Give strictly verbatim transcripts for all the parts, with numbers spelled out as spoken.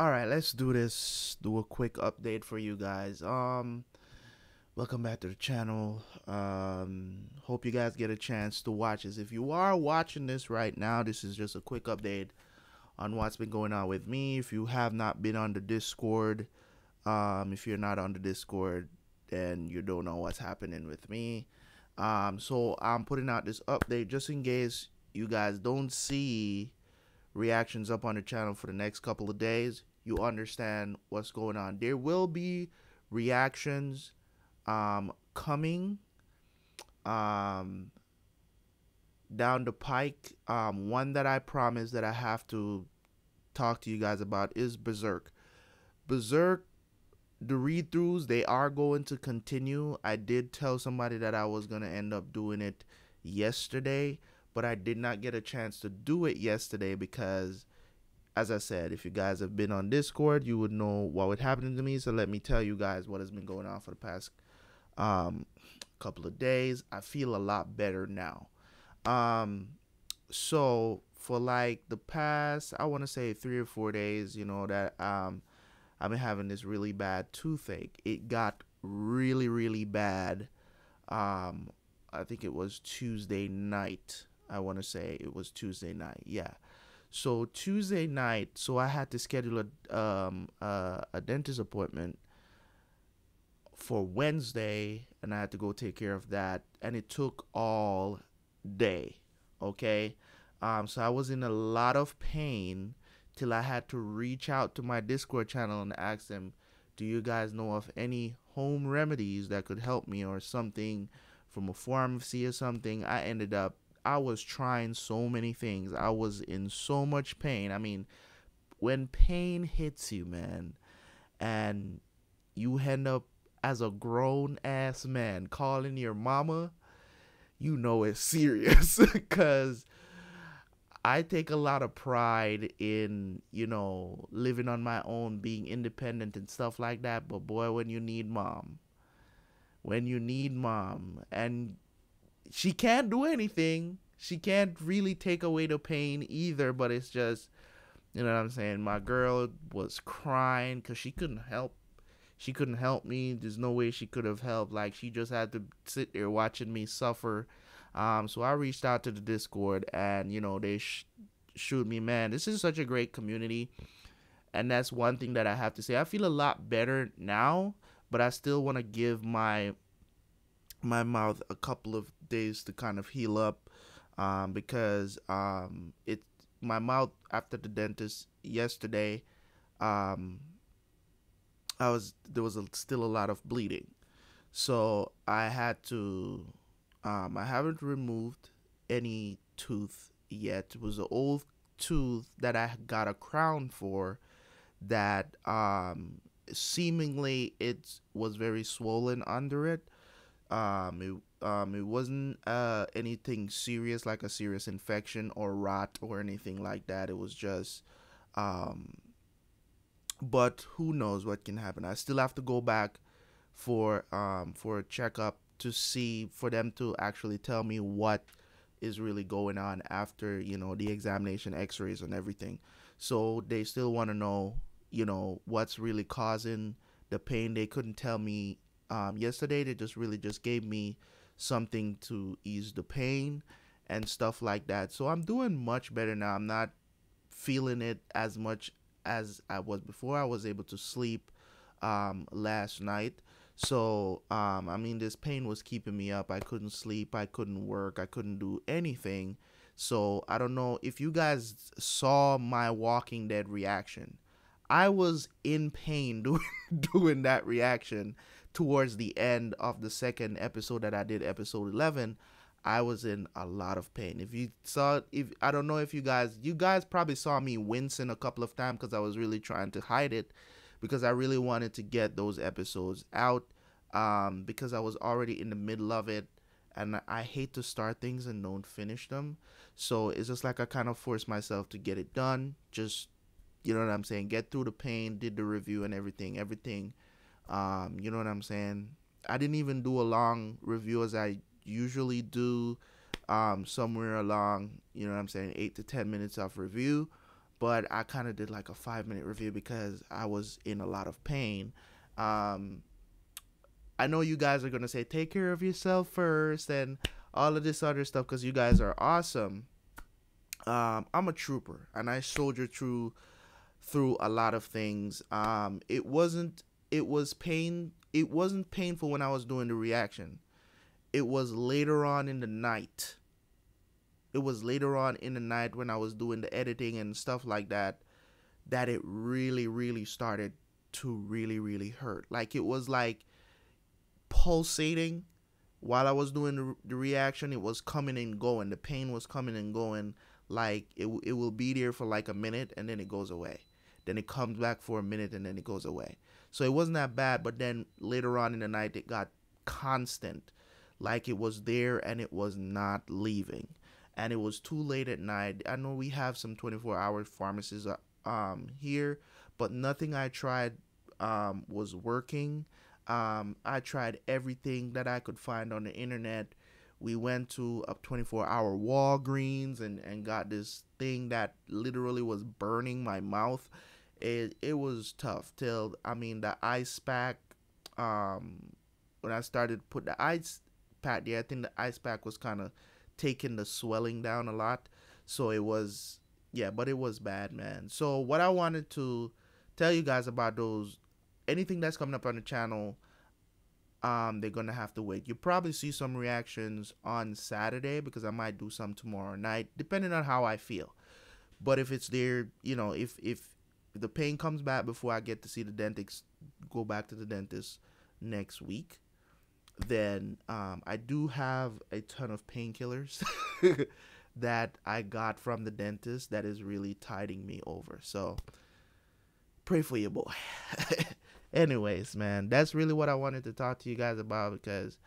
All right, let's do this. Do a quick update for you guys. Um, welcome back to the channel. Um, hope you guys get a chance to watch this. If you are watching this right now, this is just a quick update on what's been going on with me. If you have not been on the Discord, um, if you're not on the Discord, then you don't know what's happening with me. Um, so I'm putting out this update just in case you guys don't see reactions up on the channel for the next couple of days. You understand what's going on. There will be reactions um coming um down the pike. Um one that I promised that I have to talk to you guys about is Berserk. Berserk, the read-throughs, they are going to continue. I did tell somebody that I was going to end up doing it yesterday, but I did not get a chance to do it yesterday because, as I said, if you guys have been on Discord, you would know what would happen to me. So let me tell you guys what has been going on for the past um, couple of days. I feel a lot better now. Um, so for like the past, I want to say three or four days, you know, that um, I've been having this really bad toothache. It got really, really bad. Um, I think it was Tuesday night. I want to say it was Tuesday night. Yeah. So Tuesday night, so I had to schedule a, um, uh, a dentist appointment for Wednesday, and I had to go take care of that. And it took all day. Okay. Um, so I was in a lot of pain till I had to reach out to my Discord channel and ask them, do you guys know of any home remedies that could help me or something from a pharmacy or something? I ended up, I was trying so many things. I was in so much pain. I mean, when pain hits you, man, and you end up as a grown ass man calling your mama, you know it's serious. Because I take a lot of pride in, you know, living on my own, being independent and stuff like that. But boy, when you need mom, when you need mom, and she can't do anything. She can't really take away the pain either, but it's just, you know what I'm saying? My girl was crying because she couldn't help. She couldn't help me. There's no way she could have helped. Like, she just had to sit there watching me suffer. Um, so I reached out to the Discord, and, you know, they sh showed me, man, this is such a great community. And that's one thing that I have to say. I feel a lot better now, but I still want to give my my mouth a couple of days to kind of heal up, um, because um, it my mouth after the dentist yesterday, um, I was there was a, still a lot of bleeding, so I had to. Um, I haven't removed any tooth yet. It was an old tooth that I got a crown for, that um, seemingly it was very swollen under it. Um, it, um, it wasn't uh, anything serious, like a serious infection or rot or anything like that. It was just, um, but who knows what can happen. I still have to go back for, um, for a checkup to see, for them to actually tell me what is really going on after, you know, the examination, x-rays and everything. So they still want to know, you know, what's really causing the pain. They couldn't tell me. Um, yesterday, they just really just gave me something to ease the pain and stuff like that. So I'm doing much better now. I'm not feeling it as much as I was before. I was able to sleep um, last night. So, um, I mean, this pain was keeping me up. I couldn't sleep. I couldn't work. I couldn't do anything. So I don't know if you guys saw my Walking Dead reaction. I was in pain doing, doing that reaction. Towards the end of the second episode that I did, episode eleven, I was in a lot of pain. If you saw, if I don't know if you guys, you guys probably saw me wincing a couple of times because I was really trying to hide it, because I really wanted to get those episodes out, um, because I was already in the middle of it, and I hate to start things and don't finish them. So it's just like I kind of forced myself to get it done. Just, you know what I'm saying? Get through the pain, did the review and everything, everything. Um, you know what I'm saying? I didn't even do a long review as I usually do, um, somewhere along, you know what I'm saying, eight to ten minutes of review. but I kind of did like a five minute review because I was in a lot of pain. Um, I know you guys are going to say, take care of yourself first and all of this other stuff, because you guys are awesome. Um, I'm a trooper and I soldiered through, through a lot of things. Um, it wasn't, it was pain. It wasn't painful when I was doing the reaction. It was later on in the night. It was later on in the night when I was doing the editing and stuff like that, that it really, really started to really, really hurt. Like, it was like pulsating while I was doing the, the reaction. It was coming and going. The pain was coming and going. Like, it, it will be there for like a minute and then it goes away. Then it comes back for a minute and then it goes away. So it wasn't that bad. But then later on in the night, it got constant. Like, it was there and it was not leaving. And it was too late at night. I know we have some twenty-four hour pharmacies um, here, but nothing I tried um, was working. Um, I tried everything that I could find on the internet. We went to a twenty-four hour Walgreens and, and got this thing that literally was burning my mouth. It, it was tough till, I mean, the ice pack, um, when I started to put the ice pack there, I think the ice pack was kind of taking the swelling down a lot. So it was, yeah, but it was bad, man. So what I wanted to tell you guys about those, anything that's coming up on the channel, um, they're gonna have to wait. You'll probably see some reactions on Saturday because I might do some tomorrow night, depending on how I feel. But if it's there, you know, if if the pain comes back before I get to see the dentist, go back to the dentist next week, then um, I do have a ton of painkillers that I got from the dentist that is really tiding me over. So pray for your boy. Anyways, man, that's really what I wanted to talk to you guys about, because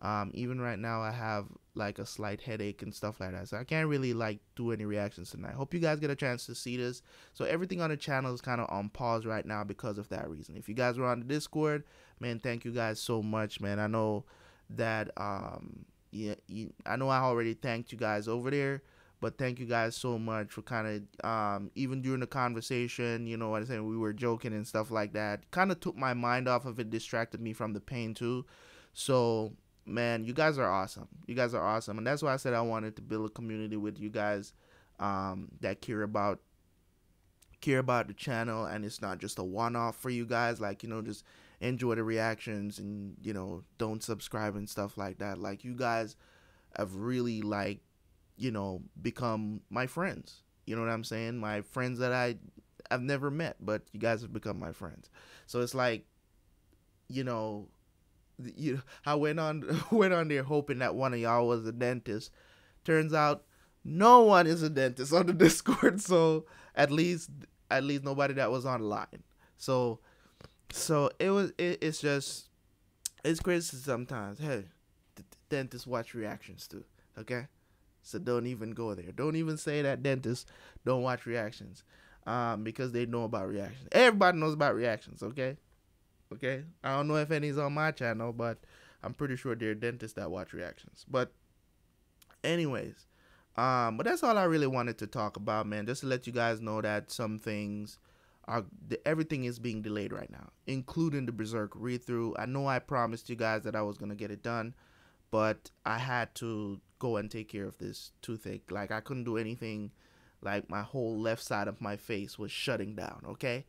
um, even right now I have like a slight headache and stuff like that. So I can't really like do any reactions tonight. Hope you guys get a chance to see this. So everything on the channel is kind of on pause right now because of that reason. If you guys were on the Discord, man, thank you guys so much, man. I know that um yeah, you, I know I already thanked you guys over there, but thank you guys so much for kind of um even during the conversation, you know what I'm saying, we were joking and stuff like that. Kind of took my mind off of it, distracted me from the pain too. So man, you guys are awesome. You guys are awesome. And that's why I said I wanted to build a community with you guys um, that care about care about the channel. And it's not just a one-off for you guys. Like, you know, just enjoy the reactions and, you know, don't subscribe and stuff like that. Like, you guys have really, like, you know, become my friends. You know what I'm saying? My friends that I, I've never met, but you guys have become my friends. So it's like, you know... You know, I went on went on there hoping that one of y'all was a dentist. Turns out no one is a dentist on the Discord, so at least at least nobody that was online. So so it was it, it's just it's crazy sometimes. Hey, the dentists watch reactions too, okay? So don't even go there. Don't even say that dentists don't watch reactions, um, because they know about reactions. Everybody knows about reactions, okay? Okay, I don't know if any's on my channel, but I'm pretty sure there are dentists that watch reactions. But anyways, um, but that's all I really wanted to talk about, man. Just to let you guys know that some things are, the, everything is being delayed right now, including the Berserk read-through. I know I promised you guys that I was going to get it done, but I had to go and take care of this toothache. Like, I couldn't do anything. Like, my whole left side of my face was shutting down, okay?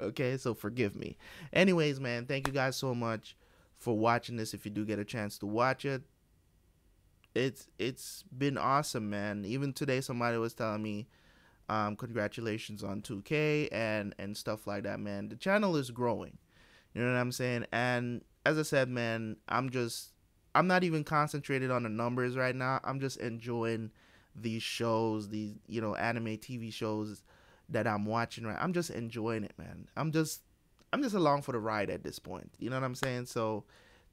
Okay, so forgive me. Anyways, man, thank you guys so much for watching this. If you do get a chance to watch it, it's it's been awesome, man. Even today, somebody was telling me, um, congratulations on two K and, and stuff like that, man. The channel is growing, you know what I'm saying? And as I said, man, I'm just, I'm not even concentrated on the numbers right now. I'm just enjoying these shows, these, you know, anime T V shows that I'm watching, right? I'm just enjoying it, man. I'm just, I'm just along for the ride at this point. You know what I'm saying? So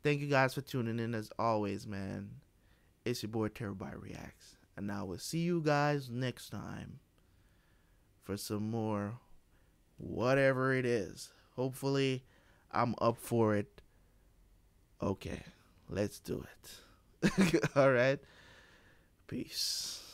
thank you guys for tuning in as always, man. It's your boy Terabyte Reacts. And I will see you guys next time for some more, whatever it is. Hopefully I'm up for it. Okay, let's do it. All right. Peace.